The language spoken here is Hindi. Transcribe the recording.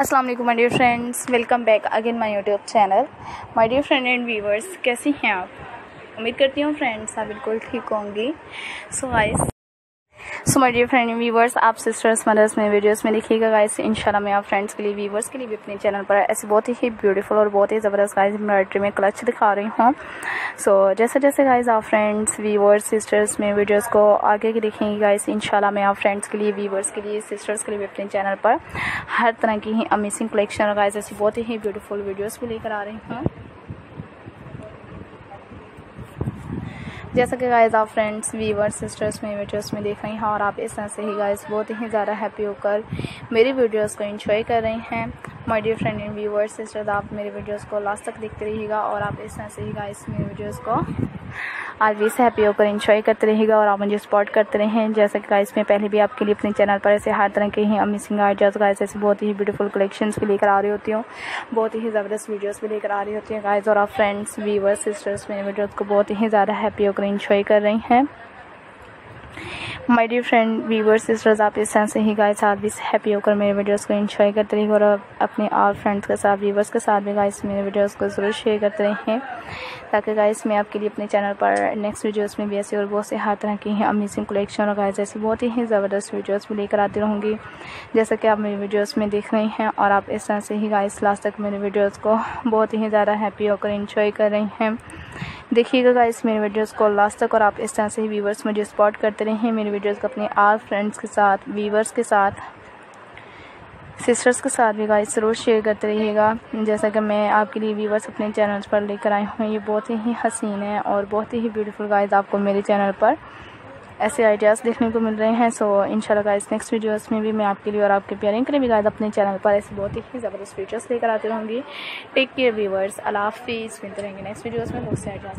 अस्सलाम वालेकुम my dear friends, welcome back again my YouTube channel. My dear friend and viewers, कैसी हैं आप? उम्मीद करती हूँ फ्रेंड्स आप बिल्कुल ठीक होंगी। So guys, my dear friend and viewers, आप सिस्टर्स मदर्स में वीडियोस में देखिएगा गाइस। इंशाल्लाह मैं आप फ्रेंड्स के लिए व्यूवर्स के लिए भी अपने चैनल पर ऐसे बहुत ही ब्यूटीफुल और बहुत ही ज़बरदस्त गाइस एम्ब्रॉयडरी में क्लच दिखा रही हूँ। सो जैसे जैसे गाइस आप फ्रेंड्स व्यूवर्स सिस्टर्स में वीडियोस को आगे की देखेंगे गाइस, इंशाल्लाह मैं आप फ्रेंड्स के लिए व्यूवर्स के लिए सिस्टर्स के लिए भी अपने चैनल पर हर तरह की ही अमेजिंग कलेक्शन और गाइस ऐसी बहुत ही ब्यूटीफुल वीडियोज़ भी लेकर आ रही हूँ। जैसा कि गाइस आप फ्रेंड्स व्यूअर्स सिस्टर्स में वीडियोस में देख रही हैं और आप इस तरह से ही गाइस बहुत ही ज़्यादा हैप्पी होकर मेरी वीडियोस को एंजॉय कर रहे हैं। My dear friend and viewers sisters, आप मेरे वीडियोस को लास्ट तक देखते रहिएगा और आप इस तरह से ही गाइस मेरे वीडियोस को ऑलवेज हैप्पी होकर एंजॉय करते रहिएगा और आप मुझे सपोर्ट करते रहें। जैसा कि गाइस मैं पहले भी आपके लिए अपने चैनल पर ऐसे हर तरह के ही अमेजिंग आइडियाज़ गाइस ऐसे बहुत ही ब्यूटीफुल कलेक्शंस भी लेकर आ रही होती हूँ, बहुत ही ज़बरदस्त वीडियोस भी लेकर आ रही होती हैं गाइस। और आप फ्रेंड्स व्यूअर्स सिस्टर्स मेरे वीडियोज़ को बहुत ही ज़्यादा हैप्पी होकर एंजॉय कर रही हैं। My dear friend viewers sisters, आप इस तरह से ही गाइस ऑलवेज हैप्पी होकर मेरे वीडियोस को एंजॉय करते रहिए और अपने और फ्रेंड्स के साथ व्यूअर्स के साथ भी गाइस मेरे वीडियोस को ज़रूर शेयर करते रहें, ताकि गाइस मैं आपके लिए अपने चैनल पर नेक्स्ट वीडियोस में भी ऐसे और बहुत से हर तरह की अमेजिंग कलेक्शन और गाइस ऐसी बहुत ही ज़बरदस्त वीडियोज़ भी लेकर आती रहूँगी। जैसा कि आप मेरे वीडियोज़ में देख रहे हैं और आप इस तरह से ही गाइस लास्ट तक मेरे वीडियोज़ को बहुत ही ज़्यादा हैप्पी होकर एंजॉय कर रही हैं। देखिएगा गाइस मेरे वीडियोस को लास्ट तक और आप इस तरह से ही व्यूवर्स मुझे सपोर्ट करते रहें, मेरे वीडियोस को अपने आल फ्रेंड्स के साथ व्यूवर्स के साथ सिस्टर्स के साथ भी गाइस ज़रूर शेयर करते रहिएगा। जैसा कि मैं आपके लिए व्यूवर्स अपने चैनल पर लेकर आई हूँ, ये बहुत ही हसीन है और बहुत ही ब्यूटीफुल गाइस आपको मेरे चैनल पर ऐसे आइडियाज़ देखने को मिल रहे हैं। सो इंशाल्लाह गाइस नेक्स्ट वीडियोस में भी मैं आपके लिए और आपके प्यारिंग के लिए भी गाइस अपने चैनल पर ऐसे बहुत ही ज़बरदस्त फीचर्स लेकर आती रहूँगी। टेक केयर व्यूवर्स, अल्लाह हाफिज़। मिलते रहेंगे नेक्स्ट वीडियोस में बहुत से आइडियाज़।